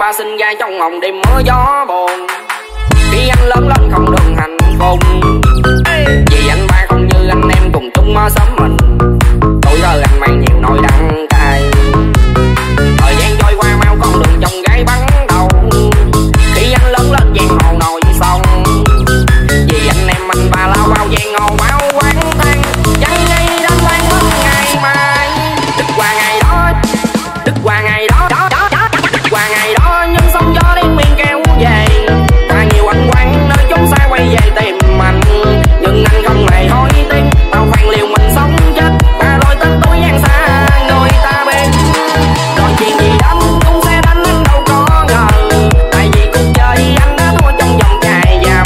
ba sinh ra trong lòng đêm mưa gió buồn, khi anh lớn lên không được hạnh phúc, vì anh ba không như anh em cùng chung mơ sớm mình. Tuổi thơ anh mang nhiều nỗi đắng cay, thời gian trôi qua mau con đường chồng gái bắn đầu, khi anh lớn lên giang hồ nổi sông, vì anh em anh ba lao bao giang hồ máu quán than, chẳng ngay đến tan mất ngày mai. Tức qua ngày đó, tức qua ngày đó, tức qua ngày đó, nhưng sóng gió đen miền kéo về, ta nhiều anh quán nơi chốn xa quay về tìm anh, nhưng anh không hề hối tiếc. Tao khoan liều mình sống chết, ta đôi tết tối gian xa người ta bên, đôi chuyện gì đến cũng sẽ đánh anh đâu có ngờ, tại vì cuộc chơi anh đã thua trong vòng dài dặm,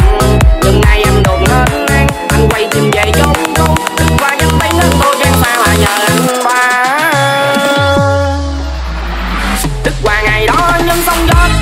nhưng nay em được nên anh quay tìm về chốn cũ, tức qua dám tay nên tôi gian xa là nhờ anh ba. Tức qua ngày đó nhưng sóng gió em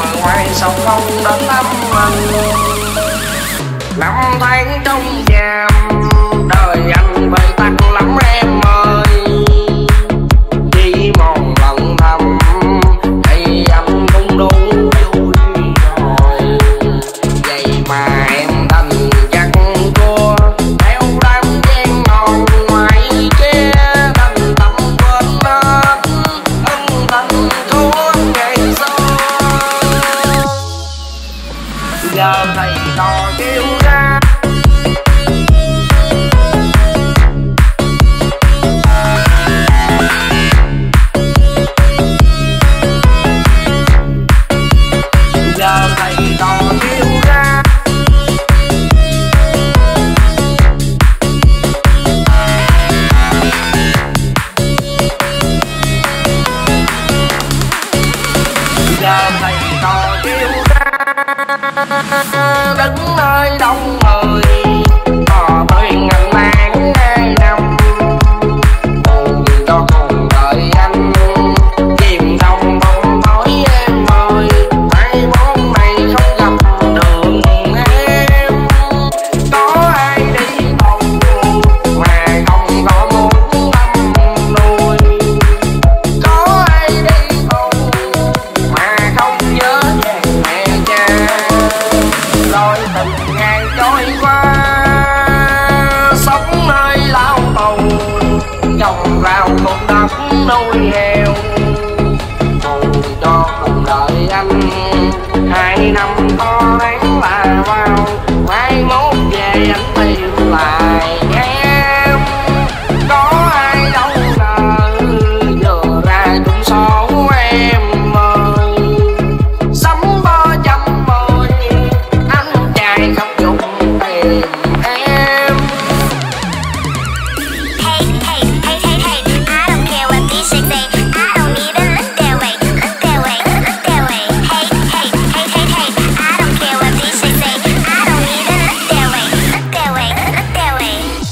ở ngoài sọc không đến thăm mình. Năm tháng trong giam đời anh bị tắc lắm em ơi, chỉ một lần thăm thì anh cũng đủ vui rồi. Vậy mà em thành giặc cua theo đám gian ngọn ngoài kia, thành tâm quên hết ân tình của ngày xưa. Giờ thầy đòi kêu ra đứng nơi đông người tỏ tới ngàn mang hai năm buồn cho cùng đời anh chìm trong bóng tối em ơi. Tay bốn này không gặp đường em, có ai đi cùng mà không có muốn tâm nuôi, có ai đi cùng mà không nhớ về mẹ cha. Rồi từng ngày trôi qua sống nơi lao tù, trồng rau cũng đất nuôi heo cùng cho cùng đời anh. 2 năm có đáng là bao, mai mốt về anh tìm lại em, có ai đâu ngờ vừa ra cũng số em ơi. Sắm 310 anh trai không dùng tiền em. Hey, hey, hey, hey, hey, I don't care what they say, I don't even look their way, look their way, look their way. Hey, hey, hey, hey, hey, I don't care what they say, I don't even look their way, look their way, look their way.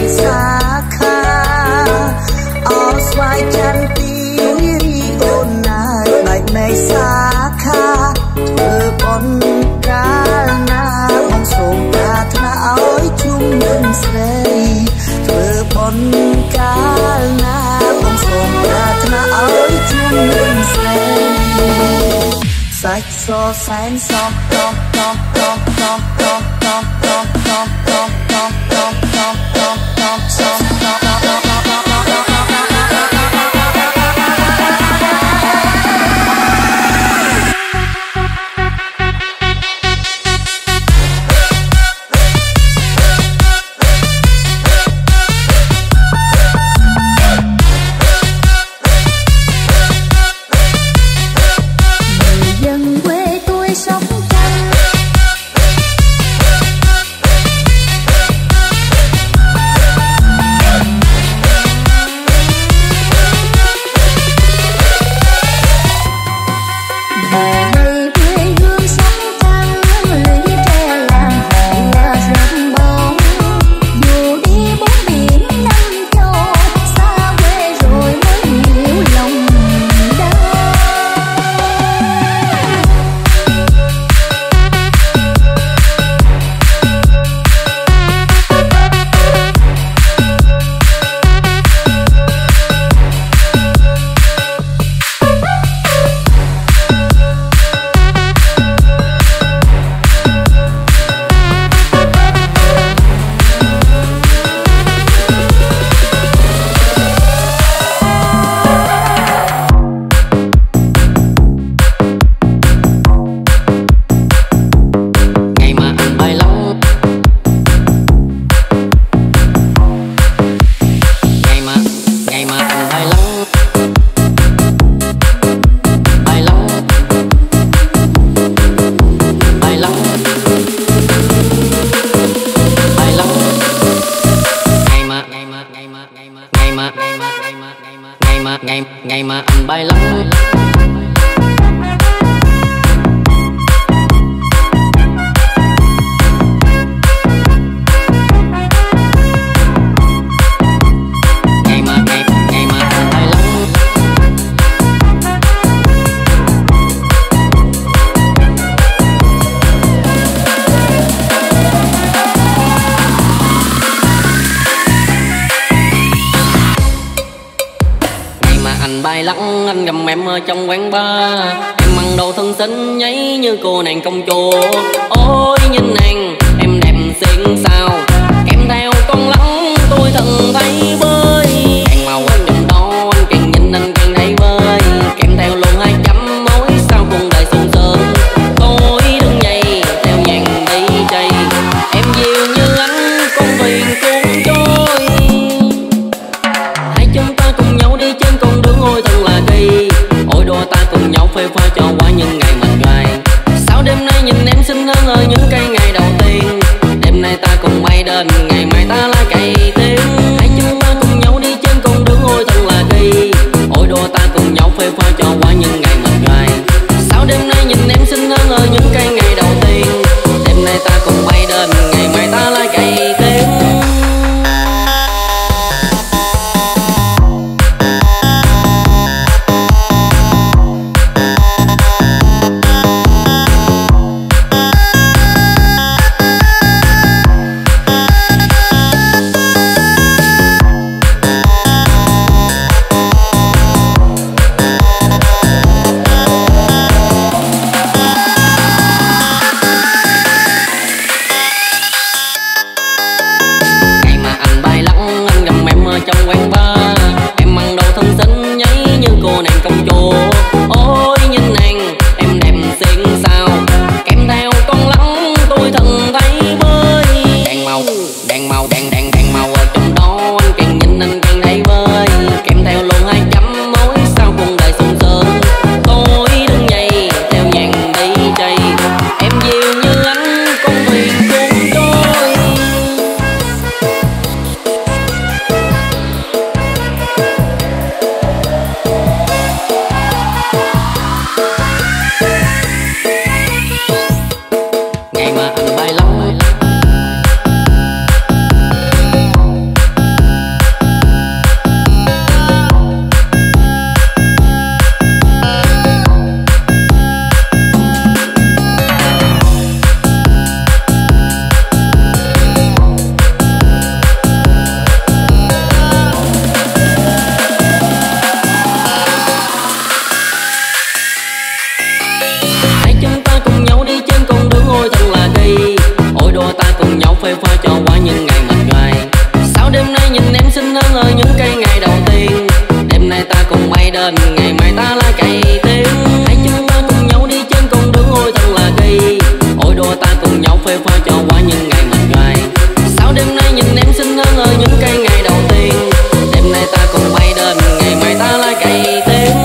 ngày xa khá áo xoay chân tiếng ôn lại bạch này xa khá thơ con cá na phong sông ta thả áo chung đơn xây thơ con cá na phong sông ta thả áo chung đơn xây sạch so sánh so ngày mà anh bay lắm lắng anh gầm em ở trong quán bar, em ăn đồ thân xinh nháy như cô nàng công chúa. Ôi nhìn nàng em đẹp xinh sao, em theo con lắng tôi thần thấy bơi. Càng màu anh trong đó anh càng nhìn anh càng thấy bơi, kèm theo luôn 200 mối sao cuộc đời sung sướng. Tôi đứng dậy theo nhạc đi chạy, em dịu như anh con thuyền cuốn trôi. Hãy chúng ta cùng nhau đi trên con đường ôi thật là kỳ, ôi đùa ta cùng nhau phê pha cho qua những ngày mình dài. Sao đêm nay nhìn em xinh hơn ở những cái ngày đầu tiên, đêm nay ta cùng bay đến ngày mai ta lá cây tiếng. Hãy chúng ta cùng nhau đi trên con đường ôi thật là kỳ, ôi đùa ta cùng nhau phê pha cho qua những ngày mình dài. Sao đêm nay nhìn em xinh hơn ở những cái ngày đầu tiên, đêm nay ta cùng bay đến ngày mai ta lá cây tiếng. lên ngày mai ta la chạy tiếng. Hãy chúng ta cùng nhau đi trên con đường ôi thật là kỳ, ôi đùa ta cùng nhau phê pha cho qua những ngày mình gai. Sao đêm nay nhìn em xinh hơn ở những cây ngày đầu tiên, đêm nay ta cùng bay đến ngày mai ta la chạy tiếng.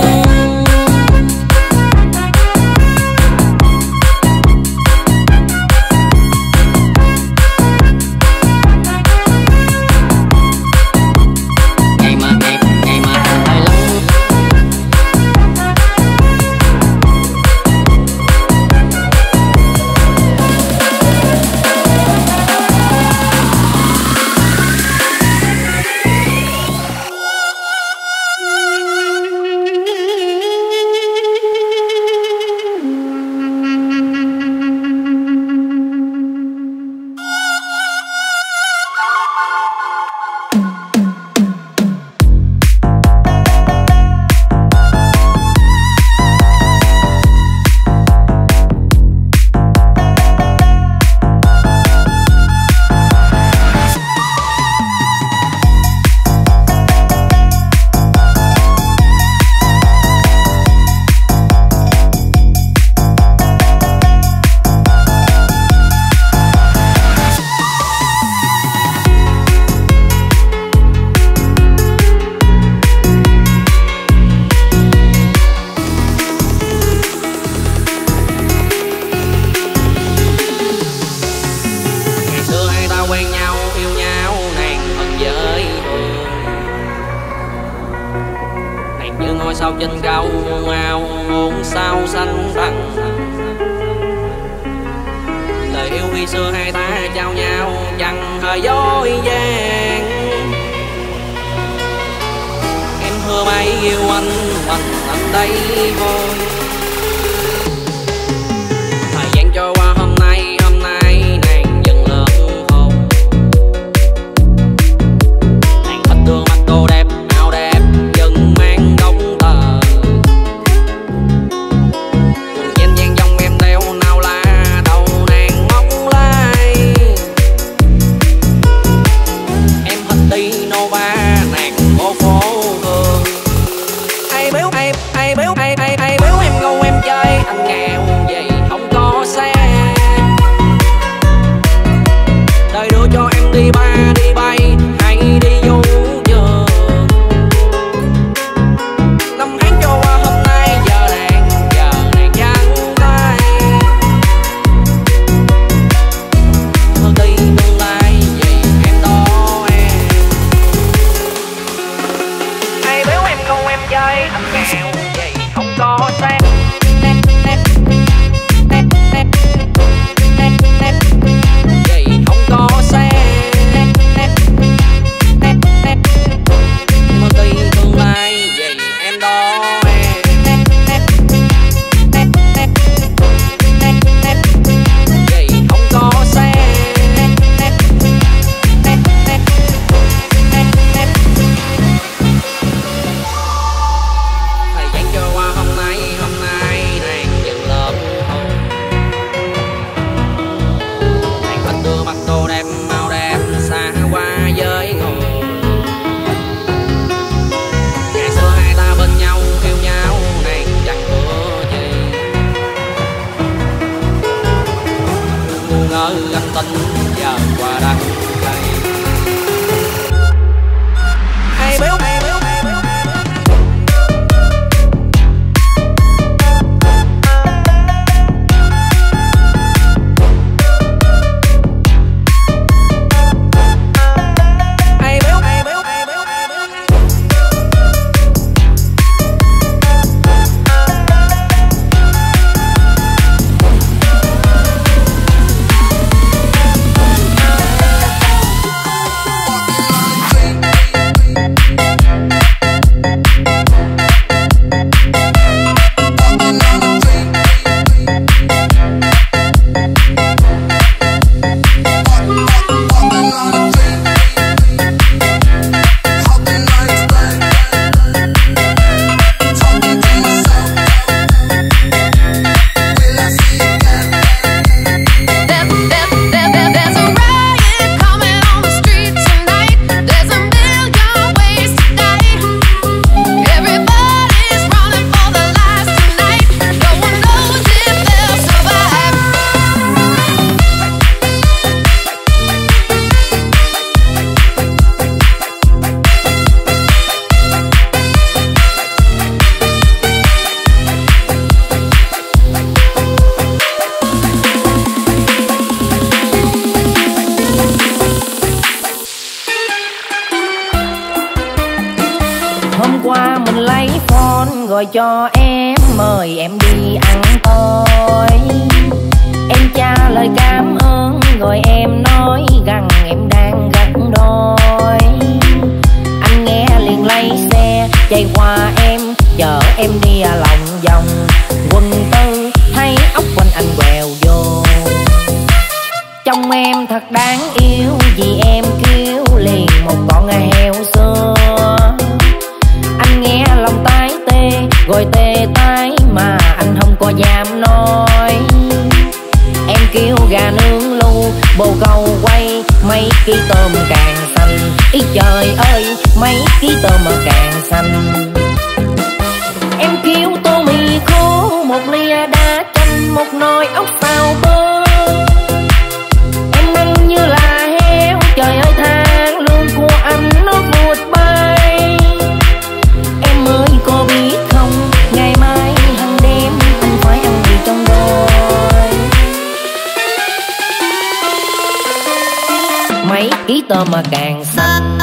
Ai biểu em hôm qua mình lấy phone gọi cho em, mời em đi ăn tối. Em trả lời cảm ơn rồi em nói rằng em đang gấp đôi. Anh nghe liền lấy xe chạy qua em, chở em đi lòng vòng Quận Tư, thấy ốc quanh anh quẹo vô. Trong em thật đáng yêu vì em kêu liền một con heo xưa. Anh nghe lòng tái tê gọi tê tái mà anh không có dám nói. Em kêu gà nướng lu, bồ câu quay, mấy ký tôm càng xanh. Ý trời ơi, mấy ký tôm mà càng xanh. Em kêu tô mì khô, một ly đá chanh, một nồi ốc xào bơ. Em ăn như là heo, trời ơi tháng lương của anh nó vụt bay. Em ơi cô biết không, ngày mai hàng đêm anh phải ăn gì trong đôi. Mấy ký tôm mà càng xanh.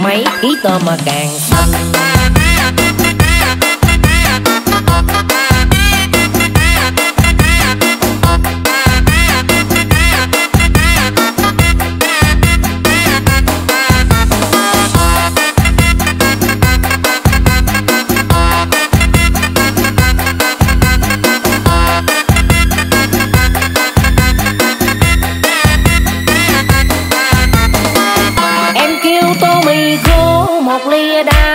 Mấy ký tôm mà càng xanh. Em kêu tô mì khô, một ly đá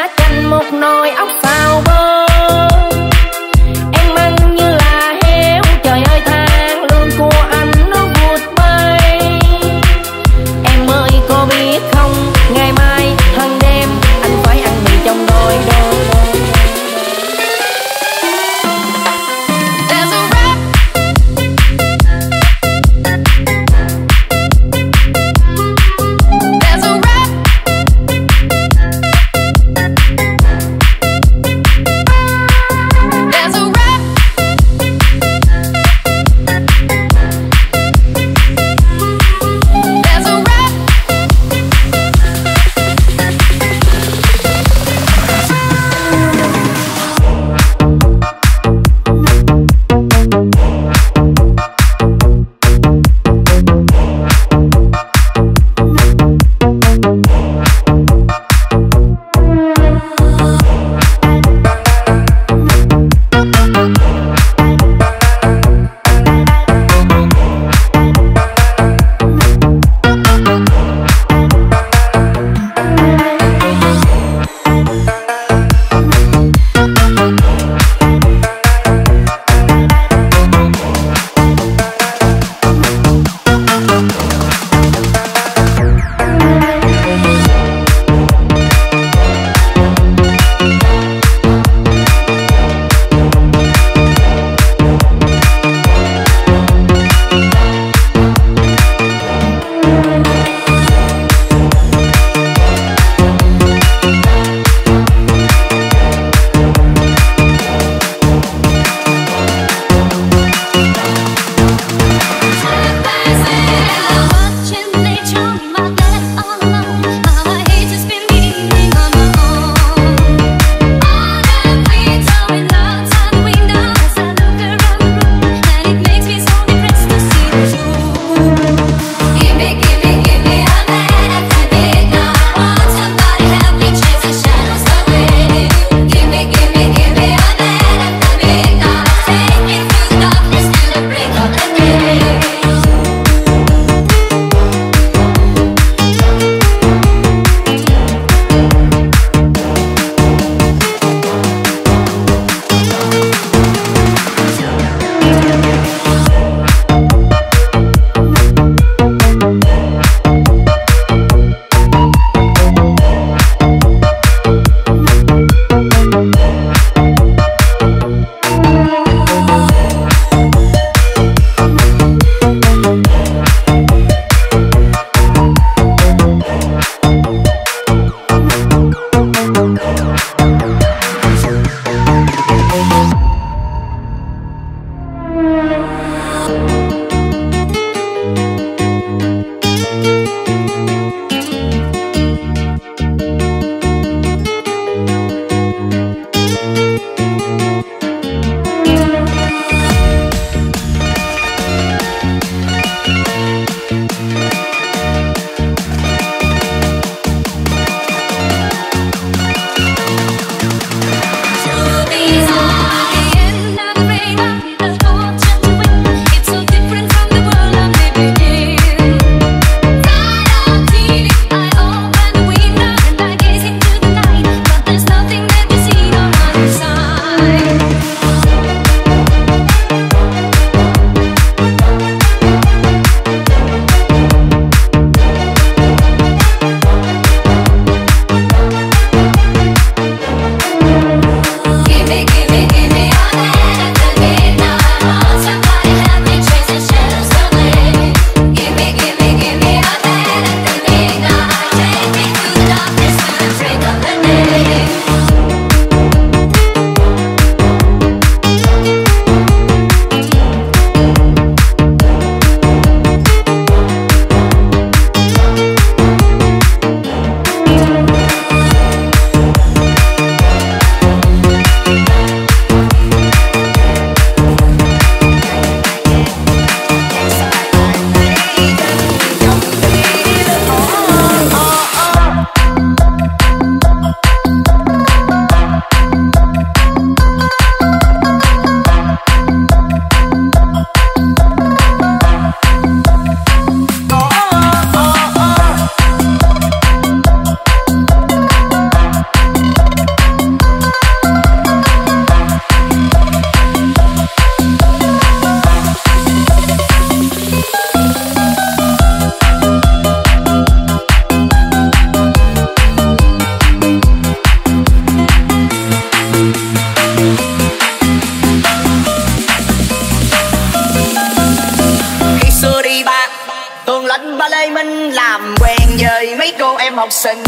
tên ba Lê Minh, làm quen với mấy cô em học sinh.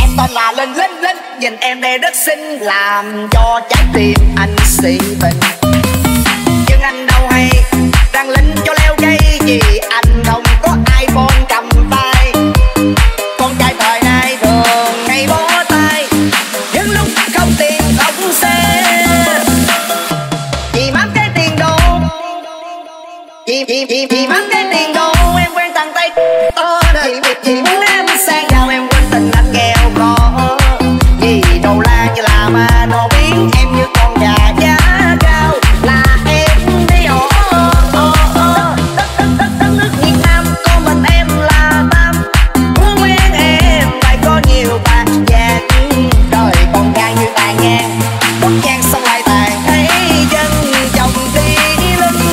Em tên là Linh Linh Linh, nhìn em đây rất xinh, làm cho trái tim anh si tình. Nhưng anh đâu hay, đang lính cho leo dây, vì anh không có iPhone cầm tay. Con trai thời nay thường hay bó tay, những lúc không tiền không xe, vì mắm cái tiền đồ, vì mắm cái tiền đồ. Em quen thằng Tây, vì muốn em sang giàu, em quên tình anh nghèo khó, vì đầu la như là mà nó biến em như con gà giá cao. Là em đi hổ đất nước Việt Nam, có mình em là Tam. Muốn quen em phải có nhiều bạc vàng, trời con gái như tài ngang bốc nhang xong lại tàn, thấy dân chồng tí linh.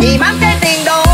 Vì mắc cái tiền đồ,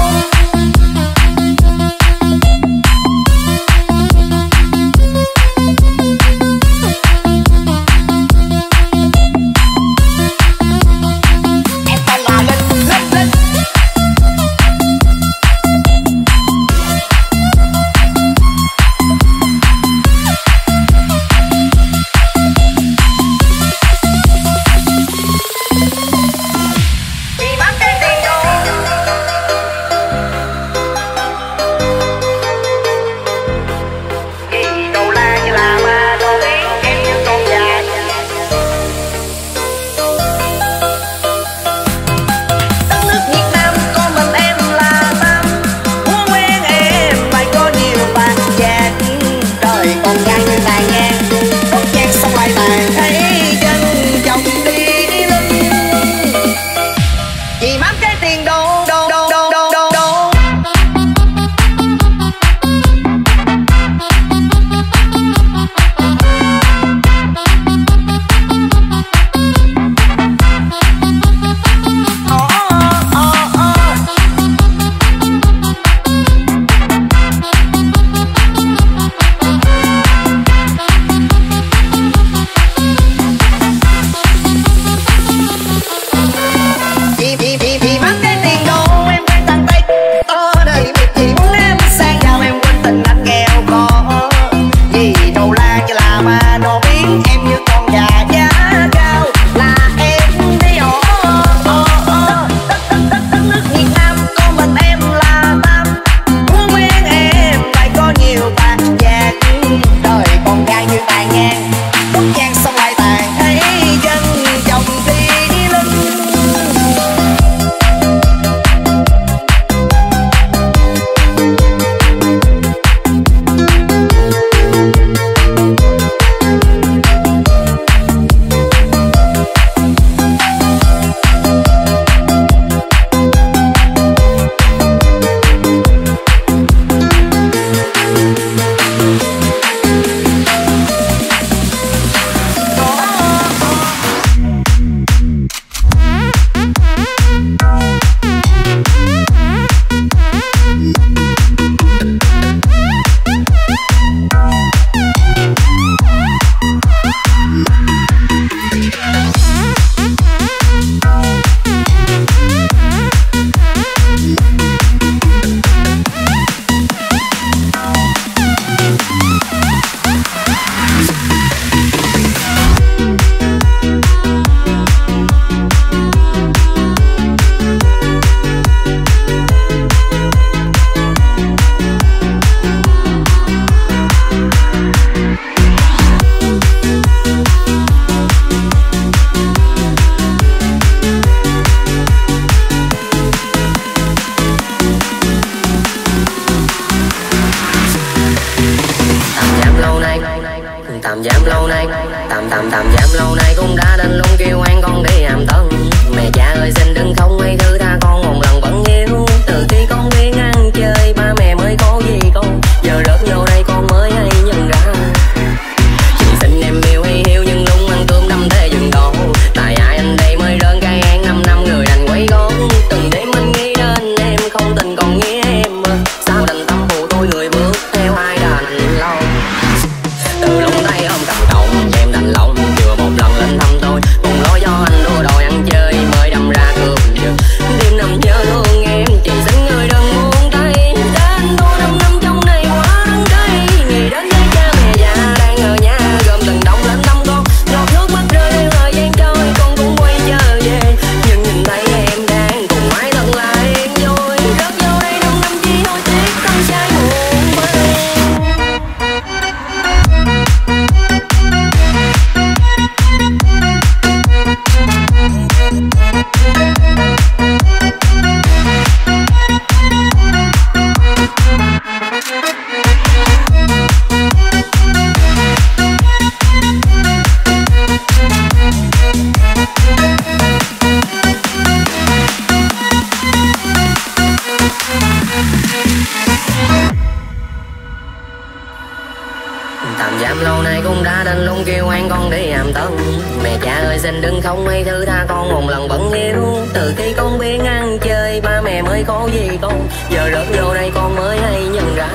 xin đừng không hay thứ tha con một lần vẫn yêu. Từ khi con biết ăn chơi ba mẹ mới có gì con, giờ rớt vô đây con mới hay nhận ra.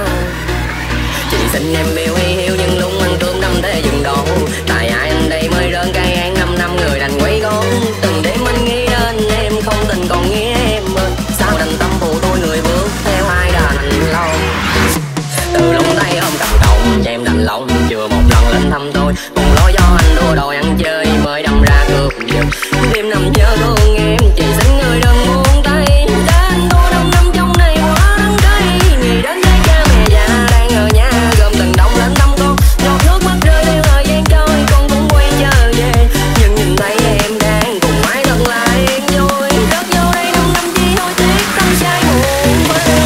Chị xin em yêu hay hiu nhưng luôn ăn cơm năm thế dừng đổ. Tại ai anh đây mới rớn cay án 5 năm người đành quấy con. Từng đêm anh nghĩ đến em không tình còn nghĩa em ơi. Sao đành tâm phụ tôi người bước theo hai đàn lòng. Từ lòng tay ôm cầm cọng cho em đành lòng. Chưa một lần lên thăm tôi buồn lo do anh đua đòi ăn chơi mới đâm ra cược giật. Đêm nằm chờ thương em chị xin người đừng buông tay. Đã anh tôi đông năm trong này quá đắng cay. Ngày đến đây cha mẹ già đang ở nhà gồm từng đông lên tâm con. Ngọt nước mắt rơi theo thời gian trôi con cũng quen trở về. Nhưng nhìn thấy em đang cùng mãi thật là yên vui. Rớt vô đây đông năm chỉ hối tiếc tâm trai buồn vơi.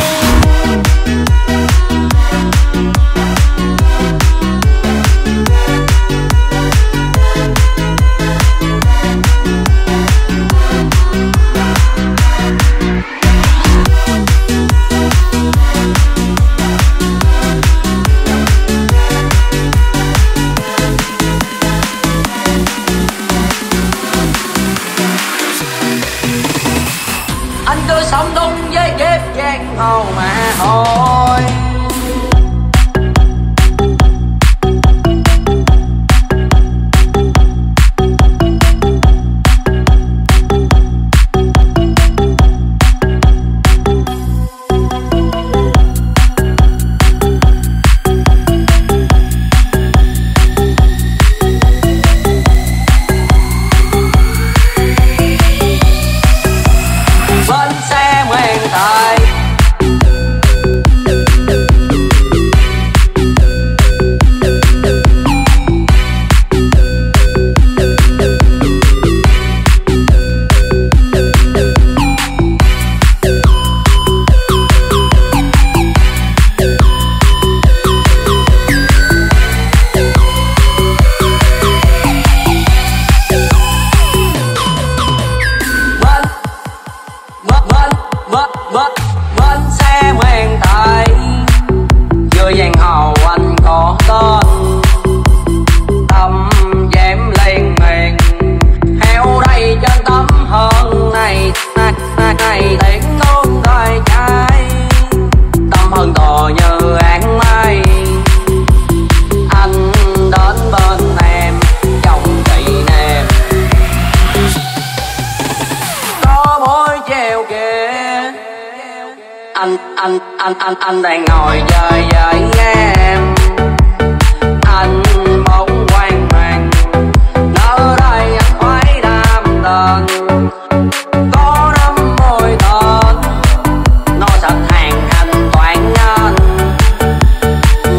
Anh đang ngồi chơi với em. Anh bỗng hoang mang. Nơi đây anh phải đam tên. Có 50 tên. Nó sạch hàng thanh toán nhân.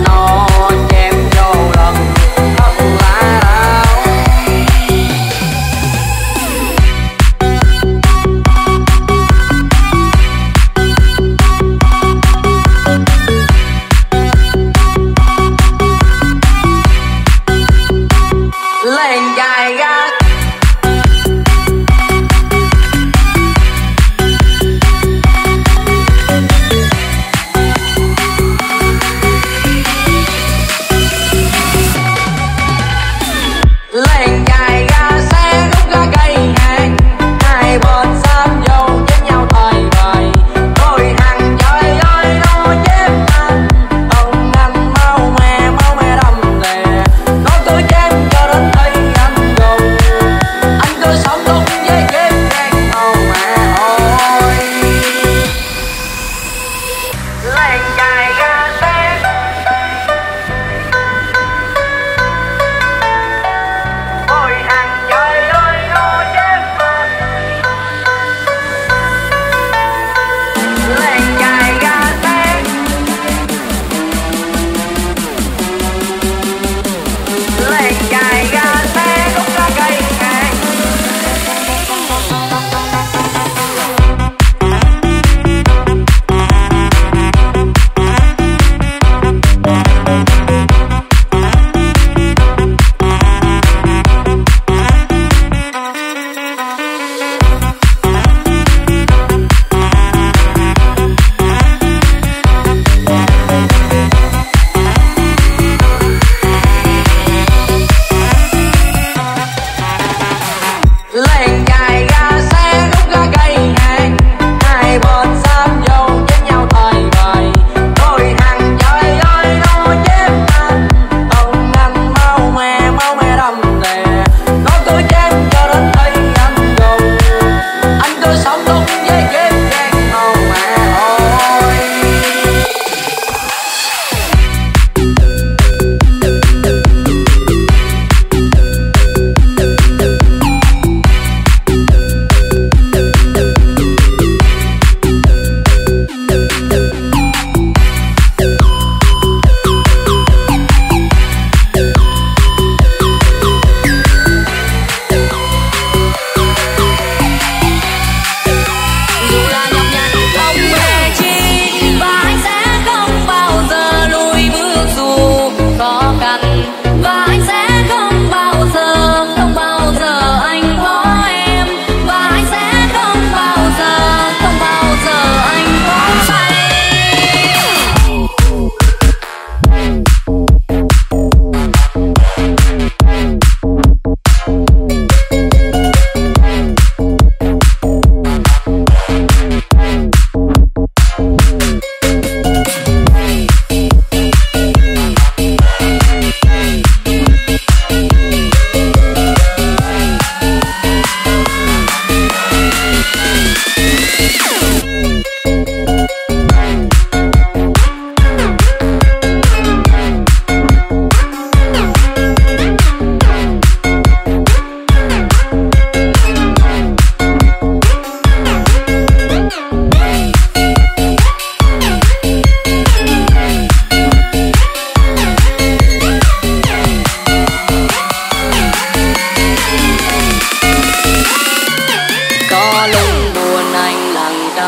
Nó chém vô lần thật là đau. Lên dài gác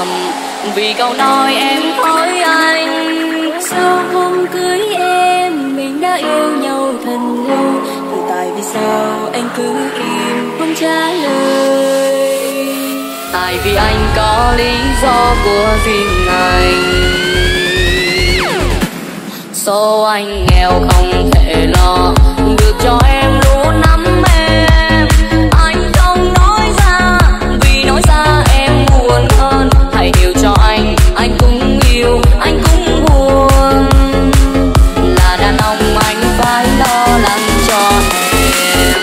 lầm vì câu nói em hỏi anh. Sao không cưới em, mình đã yêu nhau thật lâu, thì tại vì sao anh cứ im không trả lời? Tại vì anh có lý do của riêng anh. Số anh nghèo không thể lo được cho em lũ nắm em, anh không nói ra vì nói ra em buồn hơn. Hãy hiểu cho anh cũng yêu, anh cũng buồn. Là đàn ông anh phải lo lắng cho em.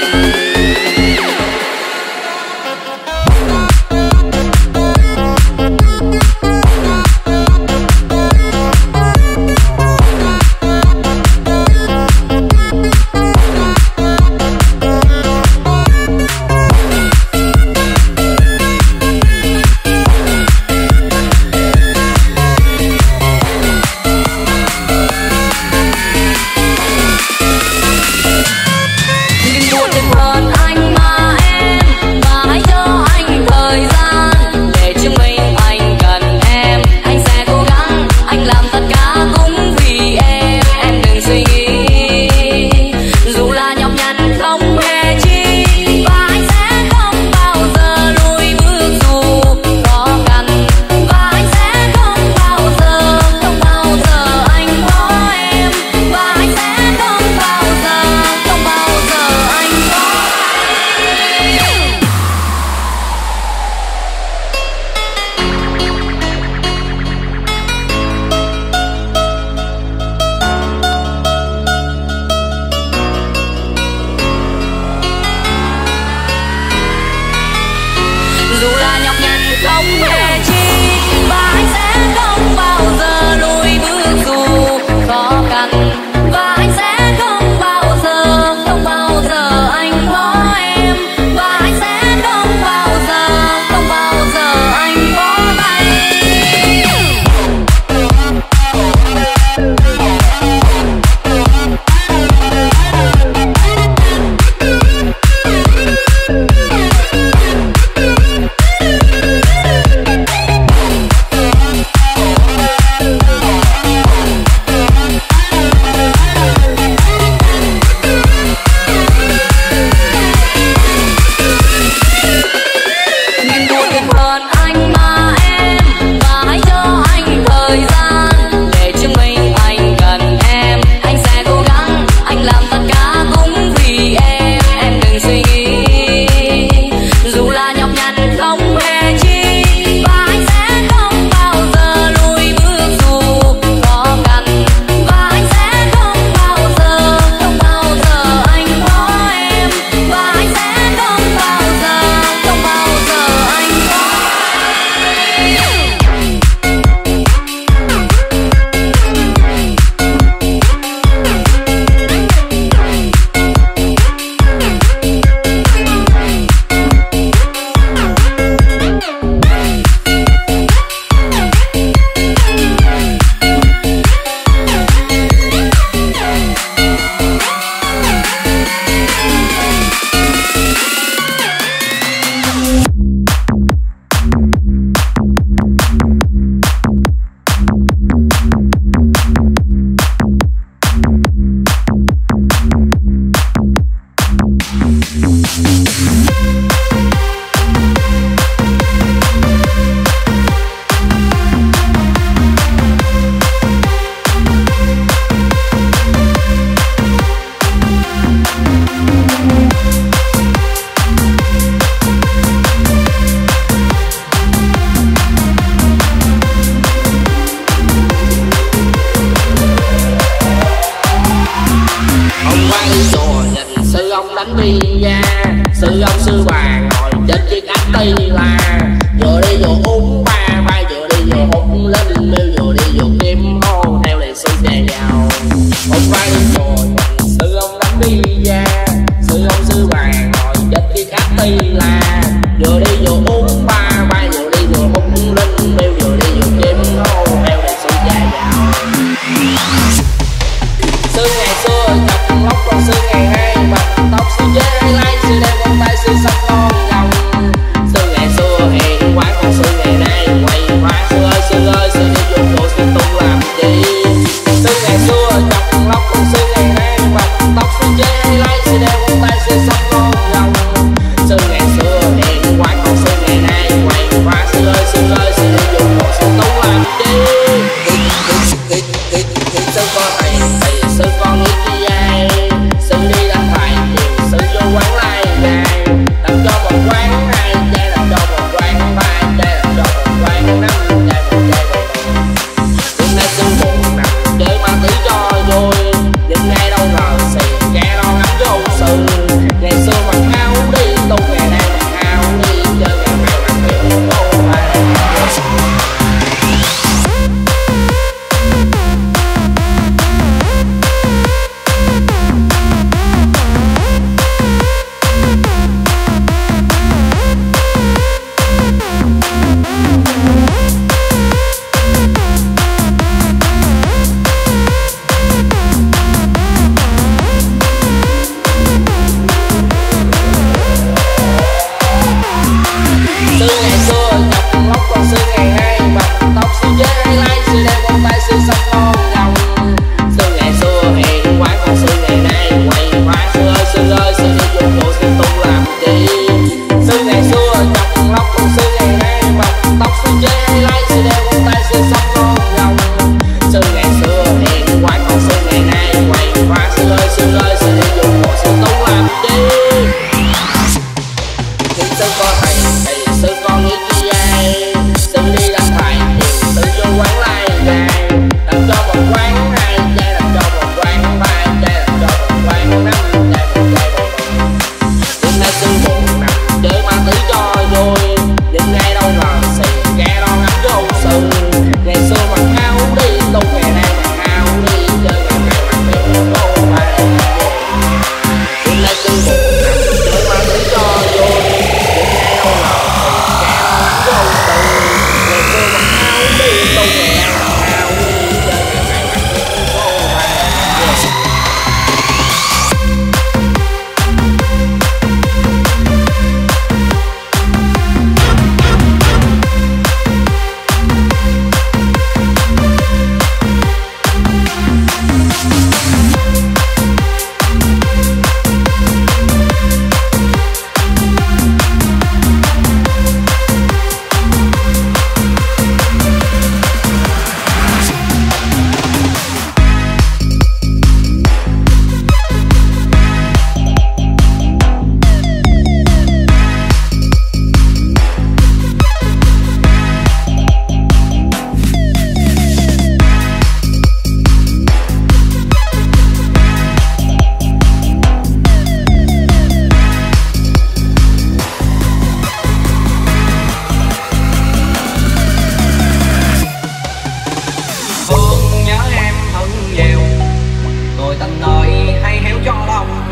tình đời hay hiểu cho lòng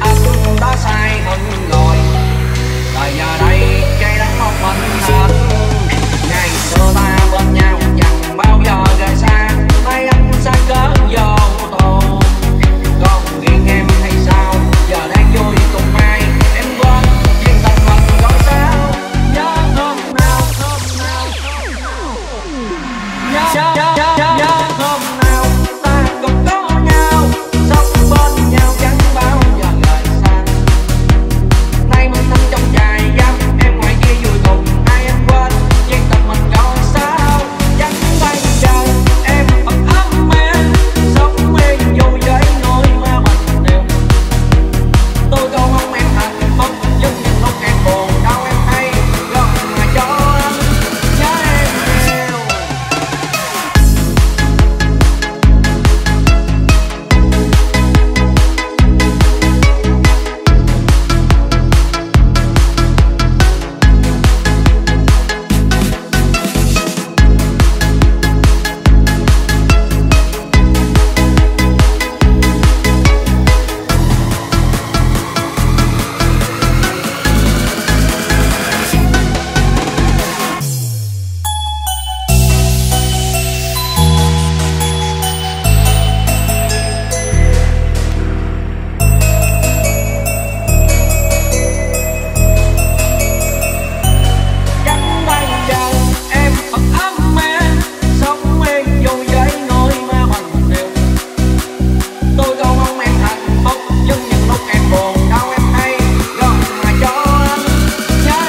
anh đã sai mình rồi. Đời giờ đây cay đắng một mình anh. Ngày xưa ta bên nhau chẳng bao giờ rời xa, tay anh xa cớ vô tù. Còn riêng em hay sao, giờ đang vui cùng ai. Em quên riêng tình mình rồi sao? Nhớ hôm nào, hôm nào, hôm nào. Nhớ hôm nào ta còn có nhau, sống bên nhau chẳng bao giờ rời xa. Nay mình thân trong trại giam, em ngoài kia vui cùng ai. Em quên riêng tình mình rồi sao? Chẳng bây giờ em vẫn ấm em, sống yên vui với nỗi mà mình yêu. Tôi cầu mong em hạnh phúc, nhưng những lúc em buồn đau em hay gọi mà cho anh. Nhớ em yêu. Chẳng bây giờ em vẫn ấm em, sống yên vui với nỗi mà mình yêu. Tôi cầu mong em hạnh phúc, nhưng những lúc em buồn đau em hay gọi mà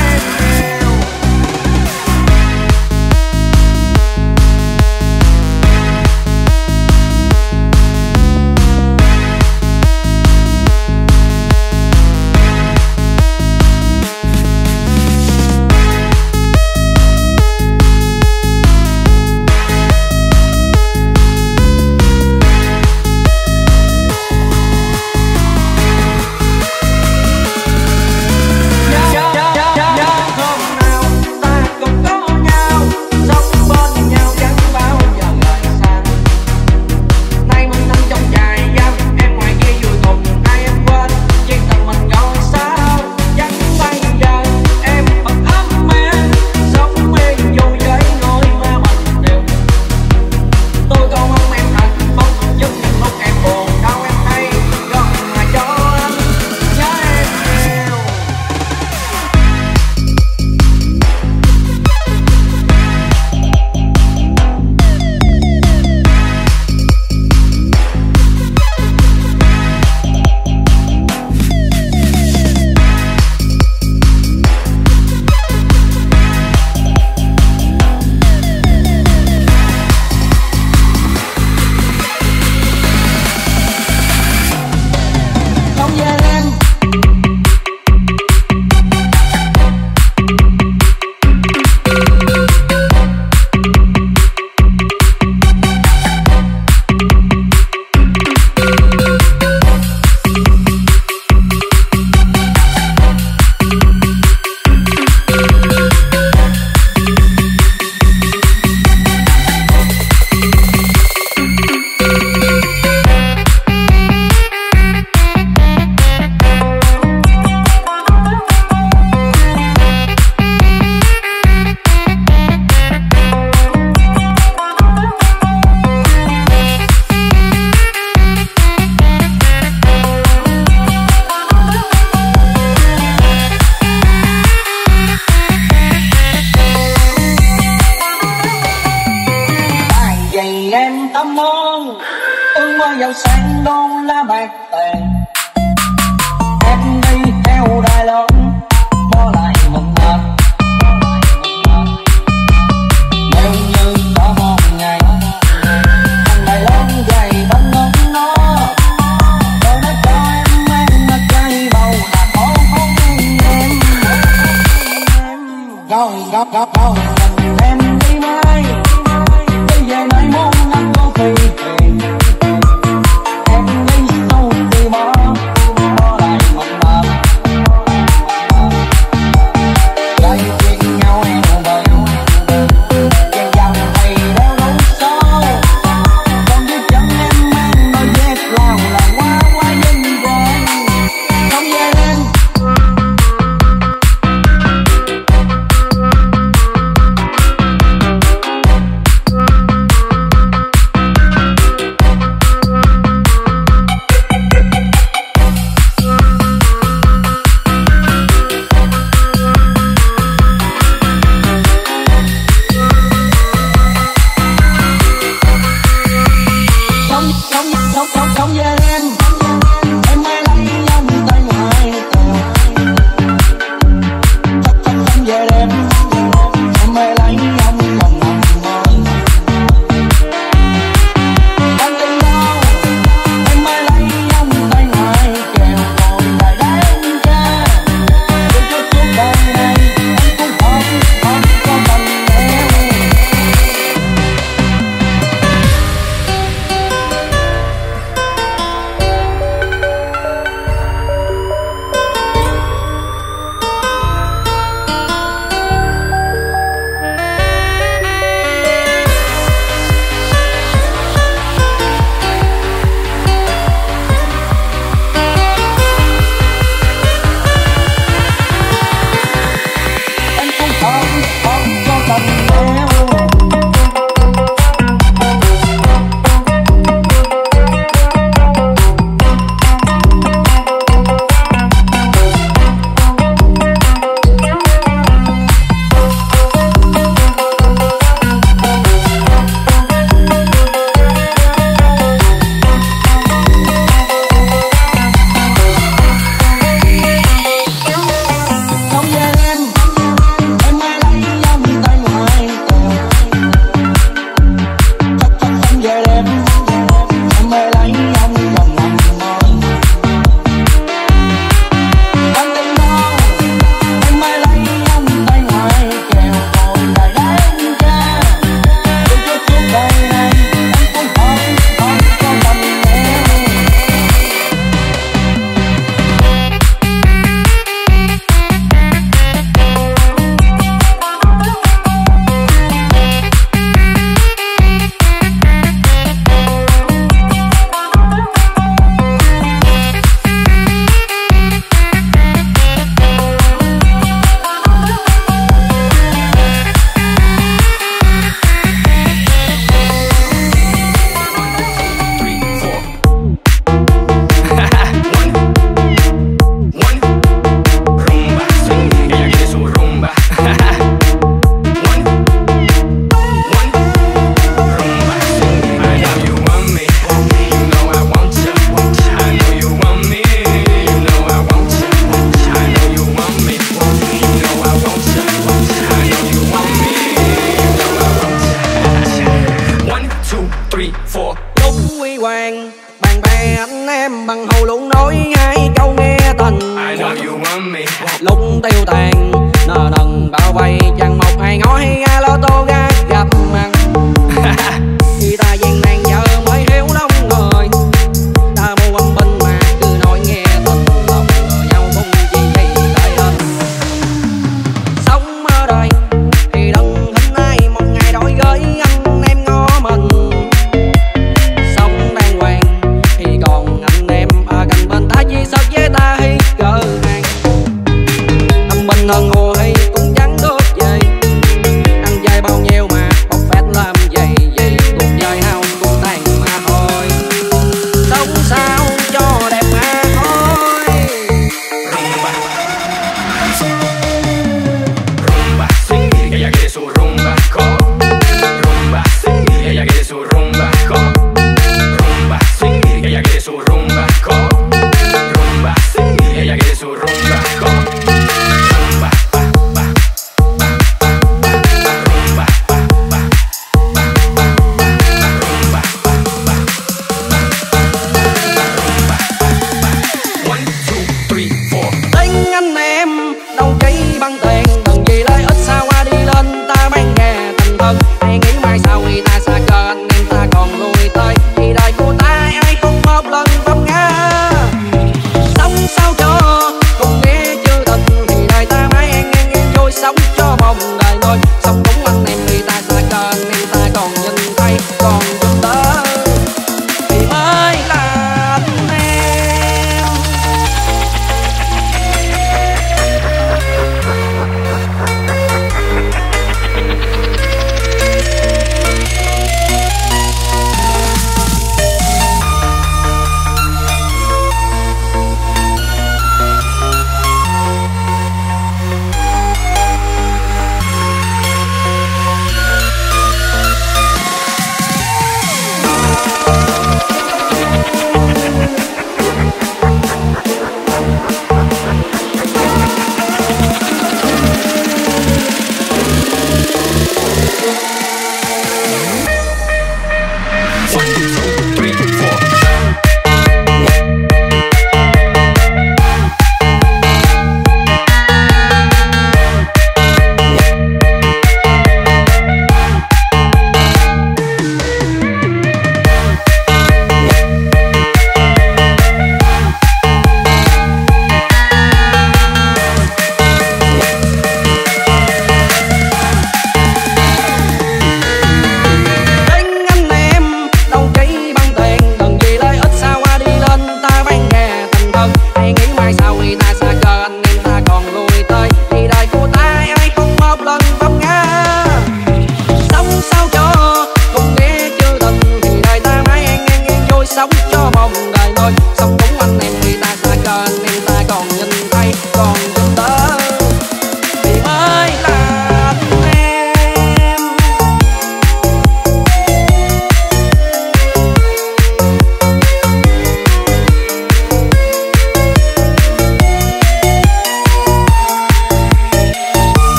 cho anh. Nhớ em yêu. Nhớ hôm nào ta còn có nhau, sống bên nhau chẳng bao giờ rời xa. Nay mình thân trong trại giam, em ngoài kia vui cùng ai. Em quên chuyện tình mình rồi sao? Chẳng bây giờ em vẫn ấm em, sống yên vui với nỗi mà mình yêu. Tôi cầu mong em hạnh phúc, nhưng những lúc em buồn đau em hay gọi mà cho anh. Nhớ em yêu. Không về em, bài giày em tâm hồn ước mơ giàu sang đô la bạc vàng. Em đi theo đài lớn mua lại mình mệt. Nếu như có một ngày thằng đài lớn gầy bánh ngón nó, tôi đã cho em mà cây bầu là có không em. Rồi mình em đi mai, đi về nơi mong anh có kỳ kỳ. Em đi sâu từ bỏ, bỏ lại mình mệt. Đây chuyện nhau em về, dây dằn thầy đeo đúng sâu. Còn dưới chân em mang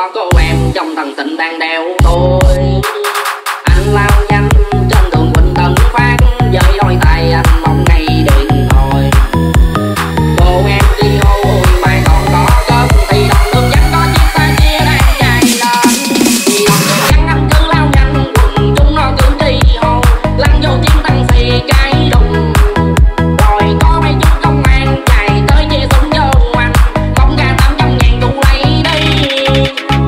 có cô em trong thần tình đang đeo tôi. Anh lao nhanh trên đường Bình Tân Phát, với đôi tay anh mong ngày điện thoại. Cô em đi hô ôi mai còn có cơm, thì đồng đường vắng có chiếc xe chia đang chạy lên. Thì đồng đường vắng anh cứ lao nhanh, quần chúng nó cứ đi hô, lăn vô chiếc taxi cái đùng. Rồi có mấy chú công an chạy tới chia súng vô anh, bóng ra 800.000 cũng lấy đi.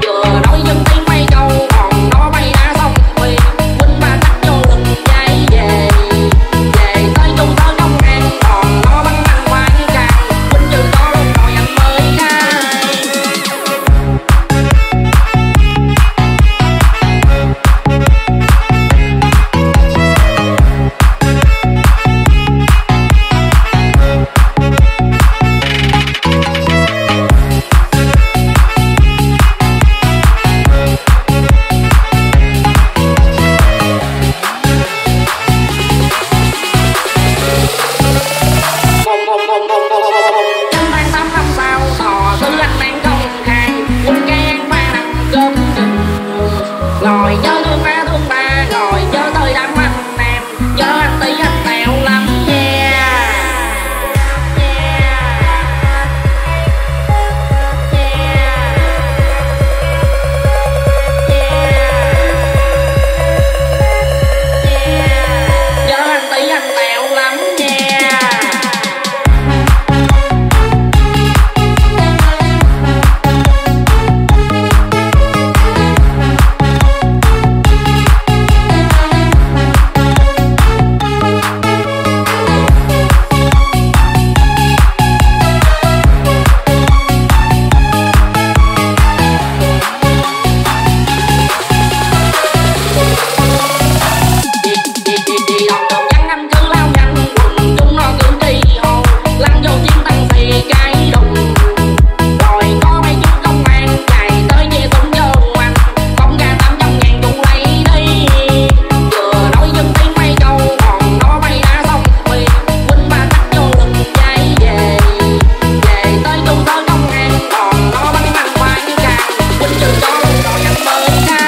Vừa nói dân tiếng mấy câu còn nó bay đã xong quyền, quýnh ba tắt vô từng cháy về. Về tới chung tới công an còn nó bắn anh quán càng, quýnh trừ có lúc rồi anh mới ra. Chân tan tắm hấp sao tò cứ anh đang công khai, quýnh cái ăn pha nặng cơm chừng. Rồi nhớ thương ba thương ba, rồi nhớ tới đám anh em, nhớ anh tí anh tẹo lắm nha, nhớ anh tí anh tẹo lắm nha. Thì đồng đường vắng anh cứ lao nhanh, quần chúng nó cứ đi hô, lăn vô chiếc taxi cái đùng. Rồi có mấy chú công an chạy tới chia súng vô anh, bóng ra 800.000 cũng lấy đi. Vừa nói dân tiếng mấy câu còn nó bay đã xong quyền, quýnh ba tắt vô từng cháy về. Về tới chung tới công an còn nó bắn anh quán càng, quýnh trừ có lúc rồi anh mới ra.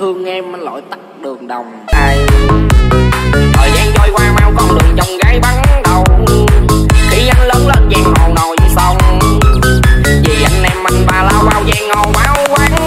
Thương em anh lội tắt đường đồng ai. Thời gian trôi qua mau con đường chồng gái bắn đầu, khi anh lớn lên giang hồ nồi xong. Vì anh em anh ba lao bao giang hồ báo quán,